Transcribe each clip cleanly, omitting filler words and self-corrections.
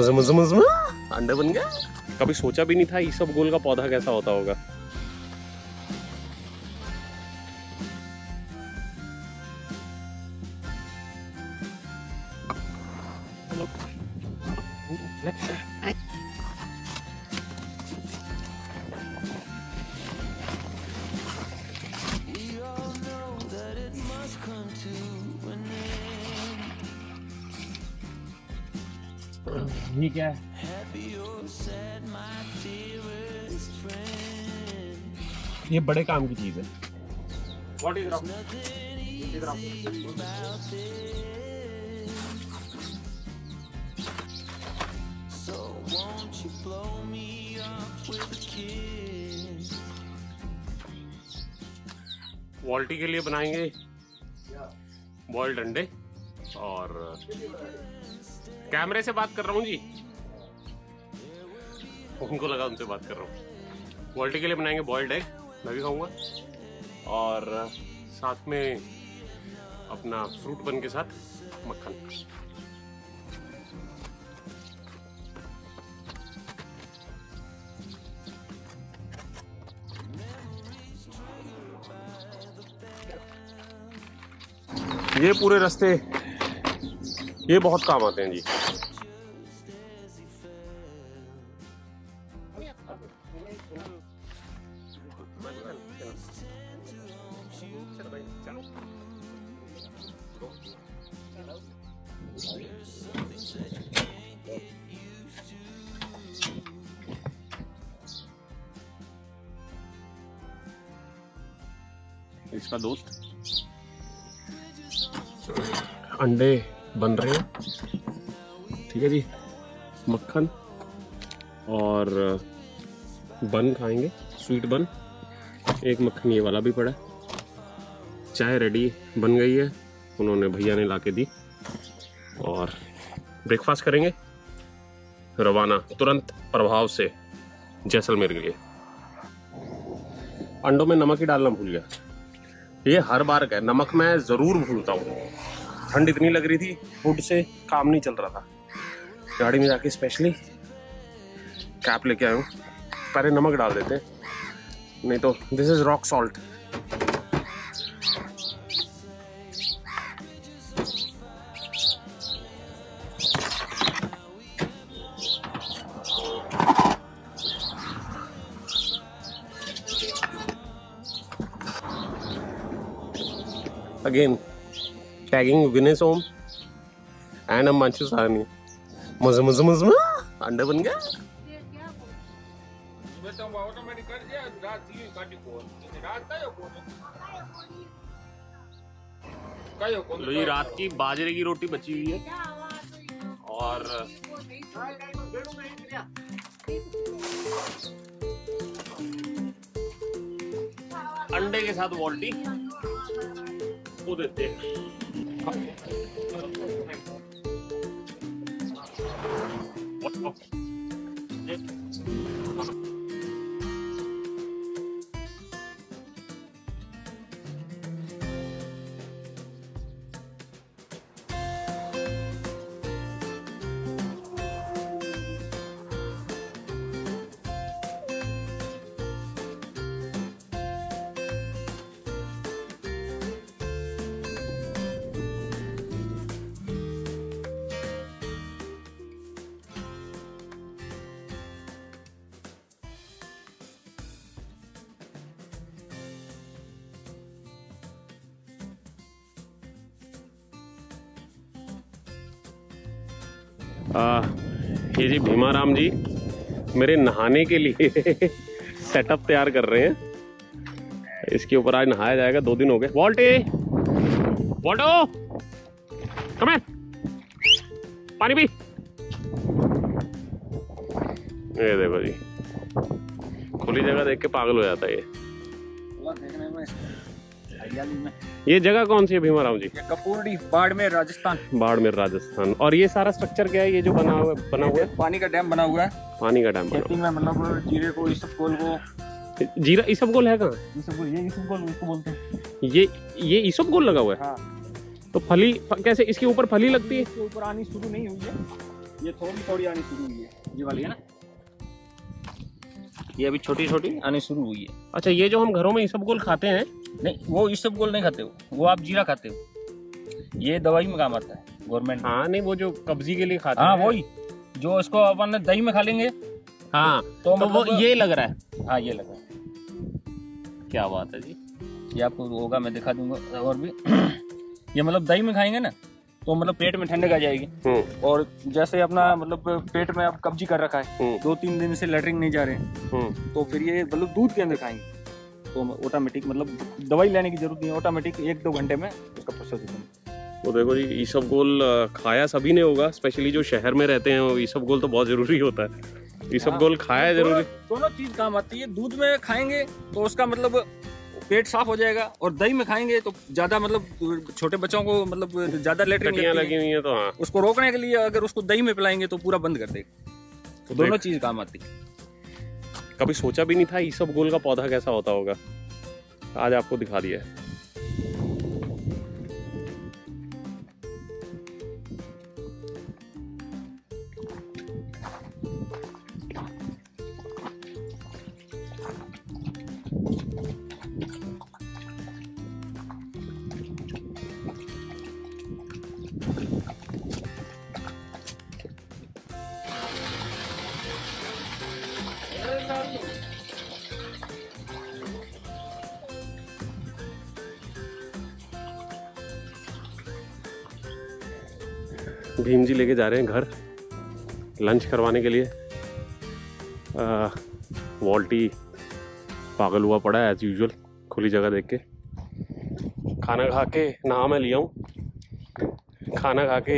मज़ा अंडा बन गया। कभी सोचा भी नहीं था ईसब गोल का पौधा कैसा होता होगा। ये क्या है? ये बड़े काम की चीज है। वॉल्टी के लिए बनाएंगे बॉइल्ड अंडे। और कैमरे से बात कर रहा हूँ जी, उनको लगा उनसे बात कर रहा हूँ। वॉल्टी के लिए बनाएंगे बॉइल्ड एग, मैं भी खाऊंगा, और साथ में अपना फ्रूट बन के साथ मक्खन। ये पूरे रास्ते ये बहुत काम आते हैं जी। इसका दोस्त अंडे बन रहे हैं, ठीक है जी। मक्खन और बन खाएंगे, स्वीट बन। एक मक्खन ये वाला भी पड़ा। चाय रेडी बन गई है, उन्होंने भैया ने लाके दी। और ब्रेकफास्ट करेंगे, रवाना तुरंत प्रभाव से जैसलमेर के लिए। अंडों में नमक ही डालना भूल गया। ये हर बार का नमक मैं ज़रूर भूलता हूँ। ठंड इतनी लग रही थी, हुड से काम नहीं चल रहा था। गाड़ी में जाके स्पेशली कैप लेके आया हूँ। पहले नमक डाल देते हैं, नहीं तो this is rock salt. Again, tagging Vinay's home and a Manchu Sahani. मज़ा अंडा बन गया। लो जी, रात की बाजरे की रोटी बची हुई है। और अंडे के साथ वॉल्टी देते हैं। ये जी भीमा राम जी मेरे नहाने के लिए सेटअप तैयार कर रहे हैं। इसके ऊपर आज नहाया जाएगा, 2 दिन हो गए। वॉल्टो कम ऑन, पानी पी। ये देखो जी, खुली जगह देख के पागल हो जाता है ये। ये जगह कौन सी है भीमा राम जी? कपूरडी, बाड़मेर, राजस्थान। बाड़मेर, राजस्थान। और ये सारा स्ट्रक्चर क्या है? ये जो बना हुआ है पानी का डैम बना हुआ है। पानी का डैम बना हुआ है। जीरे को, ईसब गोल को, जीरा ईसब गोल है कहाँ? ईसब गोल, ये ईसब गोल उसको बोलते हैं। ये ईसब गोल लगा हुआ है। हाँ। तो फली कैसे इसके ऊपर फली लगती है? इसके ऊपर आनी शुरू नहीं हुई है, ये थोड़ी थोड़ी आनी शुरू हुई है, ये वाली है ना, ये अभी छोटी छोटी आनी शुरू हुई है। अच्छा, ये जो हम घरों में इसबगोल खाते हैं, नहीं वो इसबगोल नहीं खाते हो, वो आप जीरा खाते हो, ये दवाई में काम आता है गवर्नमेंट। हाँ नहीं, वो जो कब्जी के लिए खाते हैं। हाँ वही, जो इसको अपन दही में खा लेंगे। हाँ तो वो ये लग रहा है, हाँ ये लग रहा है, क्या बात है जी। ये आपको होगा, मैं दिखा दूंगा और भी। ये मतलब दही में खाएंगे ना तो मतलब पेट में ठंडक आ जाएगी, और जैसे अपना मतलब पेट में आप कब्जी कर रखा है, 2-3 दिन से लेटरिन नहीं जा रहे, तो फिर ये मतलब दूध के अंदर खाएंगे तो ऑटोमेटिक मतलब दवाई लेने की जरूरत नहीं है, ऑटोमेटिक 1-2 घंटे में उसका प्रोसेस होगा। तो देखो जी, इसबगोल खाया सभी ने होगा, स्पेशली जो शहर में रहते हैं, इसबगोल तो बहुत जरूरी होता है, इसबगोल खाया जरूरी। दोनों चीज काम आती है, दूध में खाएंगे तो उसका मतलब पेट साफ हो जाएगा, और दही में खाएंगे तो ज्यादा मतलब छोटे बच्चों को मतलब ज्यादा लेटरिन लगी हुई है तो हाँ, उसको रोकने के लिए अगर उसको दही में पिलाएंगे तो पूरा बंद कर देगा। तो दोनों चीज काम आती है। कभी सोचा भी नहीं था इसबगोल का पौधा कैसा होता होगा, आज आपको दिखा दिया है। भीम जी लेके जा रहे हैं घर लंच करवाने के लिए। वॉल्टी पागल हुआ पड़ा है एज यूजुअल, खुली जगह देख के। खाना खा के नहा मैं लिया हूँ, खाना खा के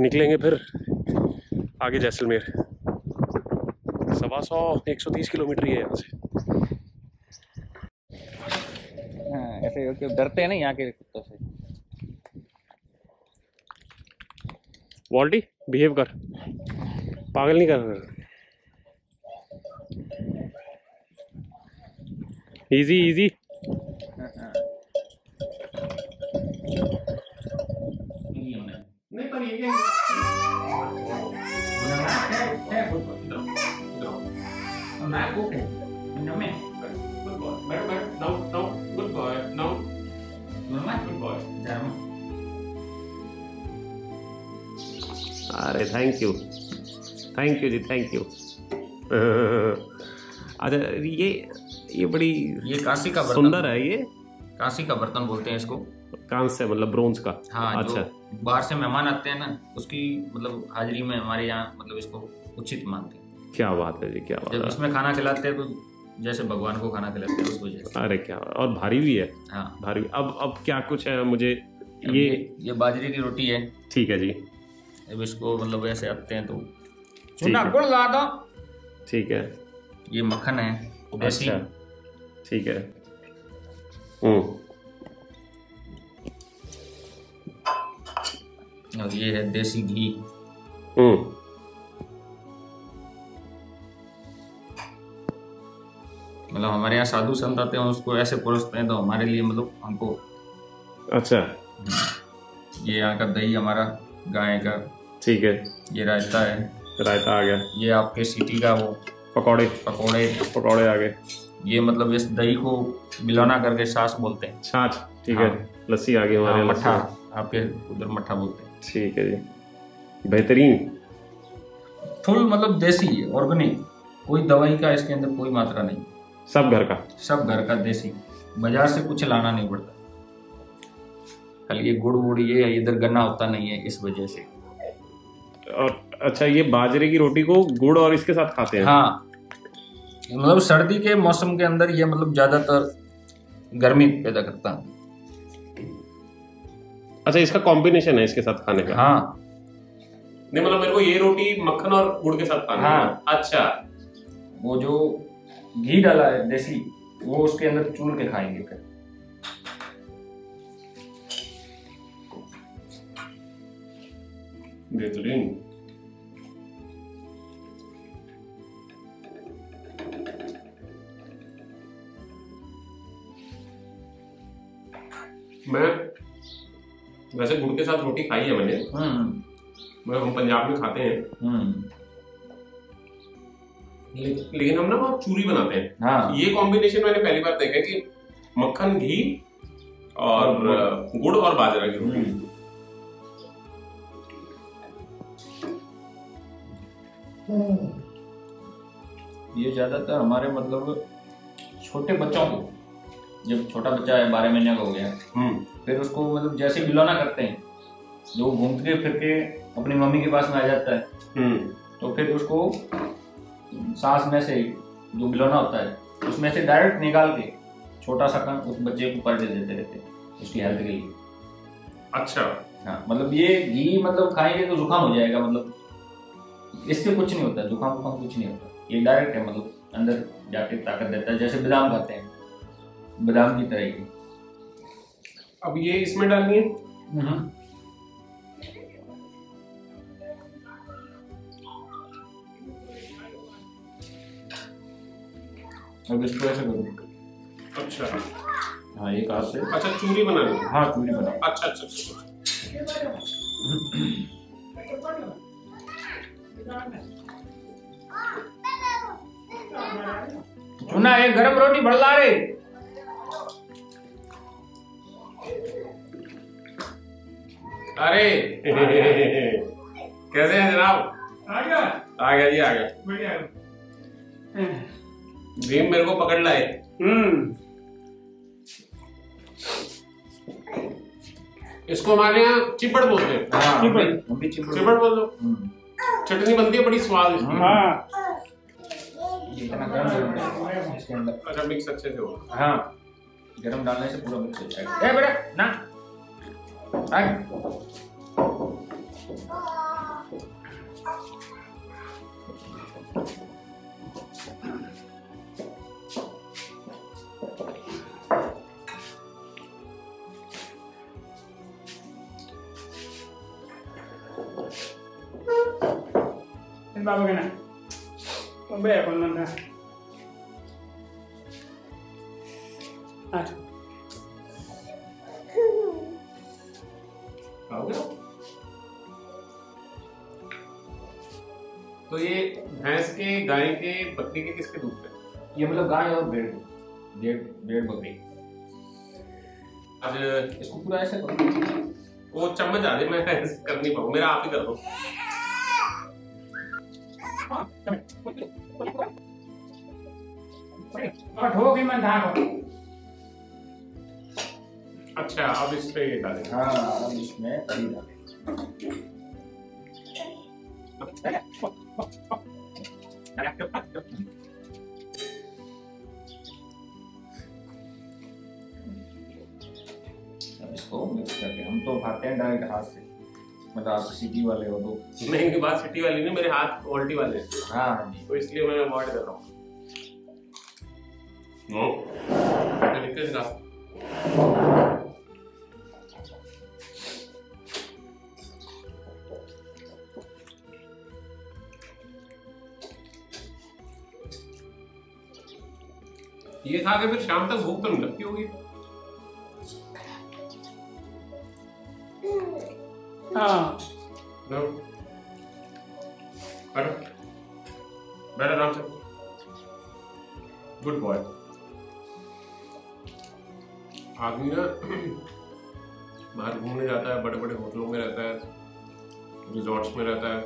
निकलेंगे फिर आगे जैसलमेर। 130 किलोमीटर है यहाँ से। हाँ, ऐसे डरते हैं ना यहाँ के कुत्तों से। वॉल्टी बिहेव कर, पागल नहीं कर, इजी इजी। नहीं पर ये क्या? अरे थैंक यू जी, थैंक यू। अच्छा, ये बड़ी ये कांसे का बर्तन सुंदर है, ये कांसे का बर्तन बोलते हैं इसको। कांसे मतलब ब्रोंज का। हाँ, अच्छा। बाहर से मेहमान आते हैं ना, उसकी मतलब हाजिरी में हमारे यहाँ मतलब इसको उचित मानते हैं। क्या बात है जी, क्या बात है। जब इसमें खाना खिलाते हैं तो जैसे भगवान को खाना खिलाते हैं उसको जैसे। अरे क्या, और भारी भी है। हाँ भारी। अब क्या कुछ है, मुझे ये बाजरे की रोटी है। ठीक है जी। अब इसको मतलब ऐसे आते हैं तो चूना गुड़ ला दो। ठीक है। ये मक्खन है। अच्छा, ठीक है। और ये है देसी घी। मतलब हमारे यहाँ साधु संत आते हैं, उसको ऐसे परोसते हैं तो हमारे लिए मतलब हमको। अच्छा। ये यहाँ का दही हमारा गाय का। ठीक है। ये रायता है, रायता आ गया। ये आपके सिटी का वो पकौड़े आ गए। ये मतलब इस दही को मिलाना करके छाछ बोलते हैं। छाछ, ठीक है। लस्सी आ गई हमारे। मट्ठा, आपके उधर मट्ठा बोलते हैं। ठीक है जी, बेहतरीन। फुल मतलब देसी ऑर्गेनिक, कोई दवाई का इसके अंदर कोई मात्रा नहीं, सब घर का देसी, बाजार से कुछ लाना नहीं पड़ता। ये गुड़ वुड़ ये इधर गन्ना होता नहीं है इस वजह से। और अच्छा, ये बाजरे की रोटी को गुड़ और इसके साथ खाते हैं। हाँ, मतलब सर्दी के मौसम के अंदर ये मतलब ज्यादातर गर्मी पैदा करता है। अच्छा, इसका कॉम्बिनेशन है इसके साथ खाने का। हाँ नहीं मतलब मेरे को ये रोटी मक्खन और गुड़ के साथ खाना। हाँ अच्छा। वो जो घी डाला है देसी, वो उसके अंदर चूर के खाएंगे फिर। मैं वैसे गुड़ के साथ रोटी खाई है मैंने, मतलब हम पंजाब में खाते हैं लेकिन हम ना वहाँ चूरी बनाते हैं। हाँ। ये कॉम्बिनेशन मैंने पहली बार देखा कि मक्खन घी और गुड़ और बाजरा की रोटी। ये ज्यादातर हमारे मतलब छोटे बच्चों को, जब छोटा बच्चा है 12 महीने का हो गया, फिर उसको मतलब जैसे बिलौना करते हैं जो घूम के फिर के अपनी मम्मी के पास में आ जाता है, तो फिर उसको सांस में से जो बिलौना होता है उसमें से डायरेक्ट निकाल के छोटा सा कण उस बच्चे को पर देते रहते हैं उसकी हेल्थ के लिए। अच्छा। हाँ, मतलब ये घी मतलब खाएंगे तो जुकाम हो जाएगा, मतलब इससे कुछ नहीं होता, जुकाम वुकाम कुछ नहीं होता, ये डायरेक्ट है मतलब अंदर जाके ताकत देता है, जैसे बादाम खाते हैं, बादाम की तरह ही। अब ये इसमें डालनी है। अब इसको ऐसे करो। अच्छा। हाँ, एक हाथ से। अच्छा, चूरी बना ली। हाँ, चूरी बना। अच्छा अच्छा अच्छा। चुना ये गरम रोटी बड़ला रे। अरे कैसे हैं जनाब? आ गया आ गया जी, आ गया। बढ़िया, भीम मेरे को पकड़ लाए। इसको हमारे यहाँ चिपड़ बोलते हैं। हाँ, चिपड़ बोल दो। चटनी बनती है बड़ी स्वाद इसकी। हाँ। अच्छा, मिक्स अच्छे से हो। हाँ, गरम डालने से पूरा मिक्स हो जाएगा। ए बेटा ना आए। बाबा कहना तो बे अपन मन था। आज तो ये भैंस के, गाय के, बकरी के किसके दूध पे? ये मतलब गाय और भेड़ बकरी। आज इसको पूरा ऐसा करो, वो चम्मच आ दे, मैं कर नहीं पाऊँ, मेरा आप ही कर दो। अच्छा, अब इस पे डालें। हाँ, अब इसमें दही डालें। अब इसको मिक्स करके, हम तो खाते हैं डायरेक्ट हाथ से, मतलब सिटी वाले हो तो नहीं, की बात सिटी वाली नहीं, मेरे हाथ उल्टी वाले। हाँ, तो इसलिए मैं अवॉइड कर रहा हूँ। ये खा के फिर शाम तक भूख तो नहीं लगती होगी। हाँ, बैठो आराम से। Good boy. आदमी ना बाहर घूमने जाता है, बड़े बड़े होटलों में रहता है, रिजॉर्ट्स में रहता है,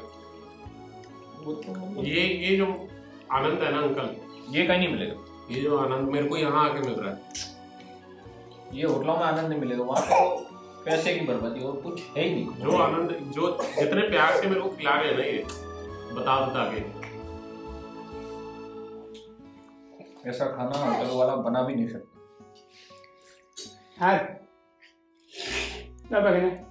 ये जो आनंद है ना अंकल, ये कहीं नहीं मिलेगा। ये जो आनंद मेरे को यहाँ आके मिल रहा है, ये होटलों में आनंद नहीं मिलेगा। वहाँ तो पैसे की बर्बादी और कुछ है ही नहीं। जो आनंद, जो जितने प्यार से मेरे को खिला रहे हैं ना, ये बता के ऐसा खाना होटल वाला बना भी नहीं सकता। हाँ,